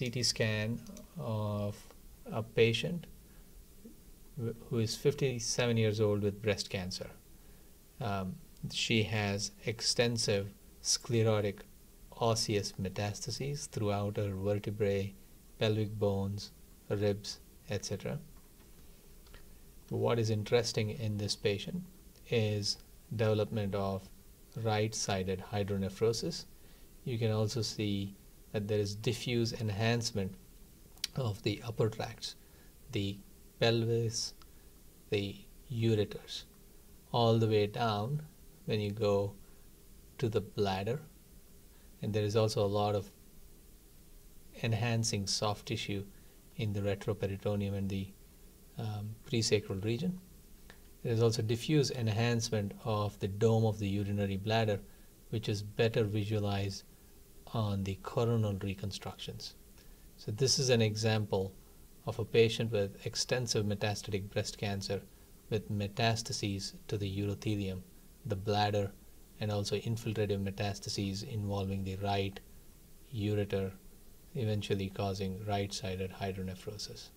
CT scan of a patient who is 57 years old with breast cancer. She has extensive sclerotic osseous metastases throughout her vertebrae, pelvic bones, ribs, etc. What is interesting in this patient is development of right-sided hydronephrosis. You can also see that there is diffuse enhancement of the upper tracts, the pelvis, the ureters, all the way down when you go to the bladder. And there is also a lot of enhancing soft tissue in the retroperitoneum and the presacral region. There is also diffuse enhancement of the dome of the urinary bladder, which is better visualized on the coronal reconstructions. So this is an example of a patient with extensive metastatic breast cancer with metastases to the urothelium, the bladder, and also infiltrative metastases involving the right ureter, eventually causing right-sided hydronephrosis.